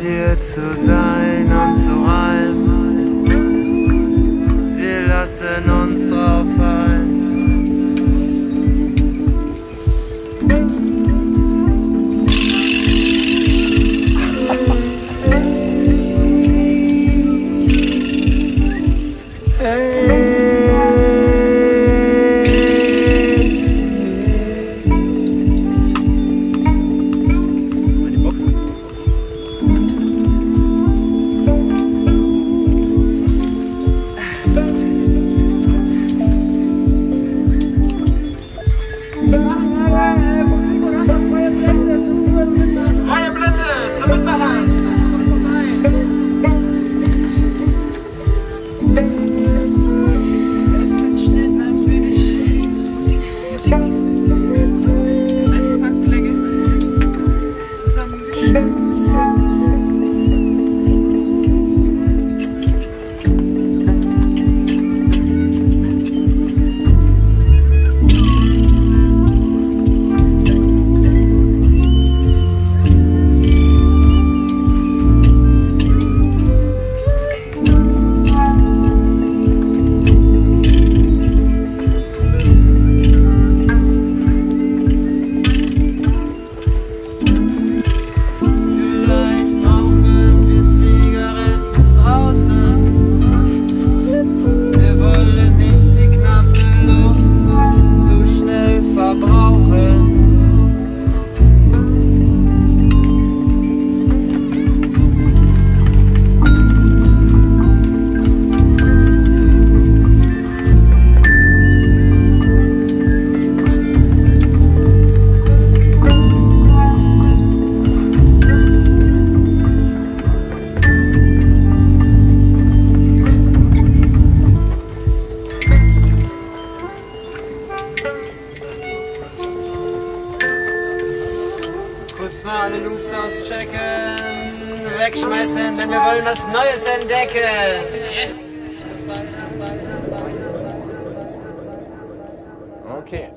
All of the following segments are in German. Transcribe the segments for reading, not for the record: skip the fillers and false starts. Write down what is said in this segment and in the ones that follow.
hier zu sein und zu reimen. Wir lassen uns drauf ein. Alle Loops auschecken, wegschmeißen, denn wir wollen was Neues entdecken. Yes. Okay.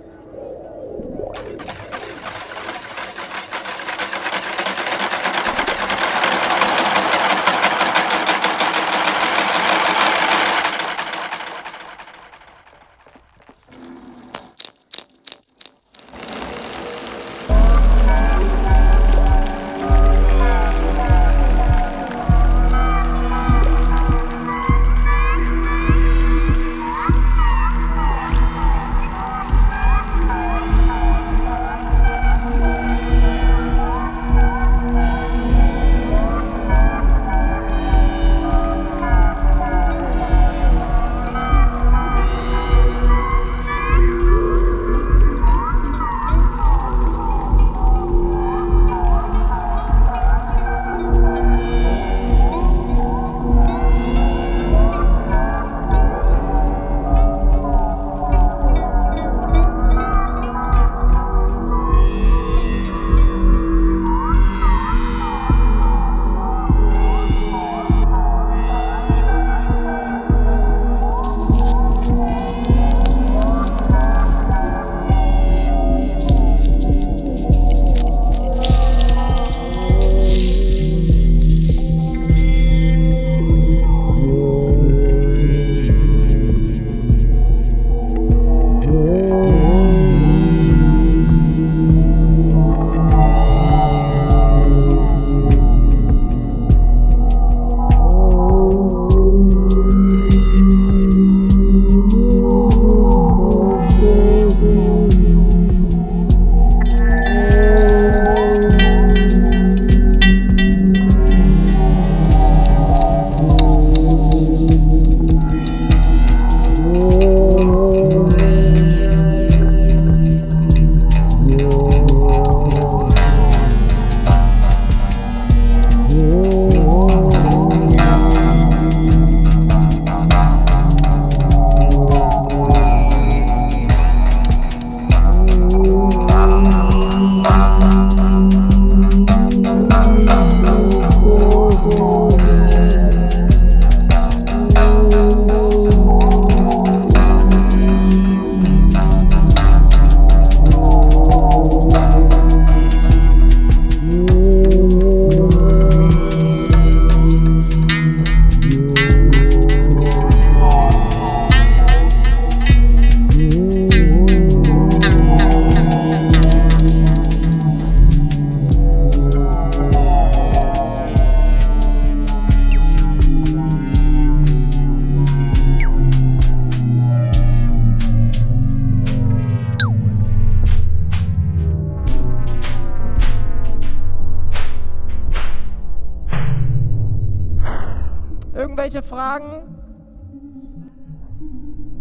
irgendwelche Fragen?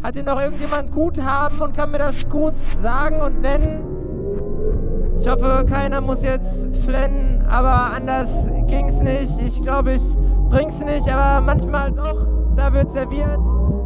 Hat hier noch irgendjemand Guthaben und kann mir das gut sagen und nennen? Ich hoffe, keiner muss jetzt flennen, aber anders ging's nicht. Ich glaube, ich bring's nicht, aber manchmal doch. Da wird serviert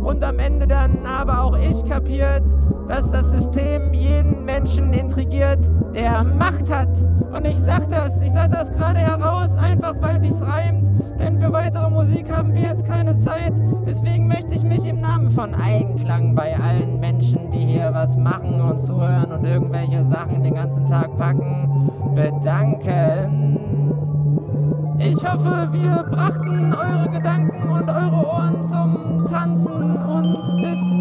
und am Ende dann habe auch ich kapiert, dass das System jeden Menschen intrigiert, der Macht hat. Und ich sag das gerade heraus, einfach weil sich's reimt, denn für weitere Musik haben wir jetzt keine Zeit. Deswegen möchte ich mich im Namen von Eigenklang bei allen Menschen, die hier was machen und zuhören und irgendwelche Sachen den ganzen Tag packen, bedanken. Ich hoffe, wir brachten eure Gedanken und eure Ohren zum Tanzen und deswegen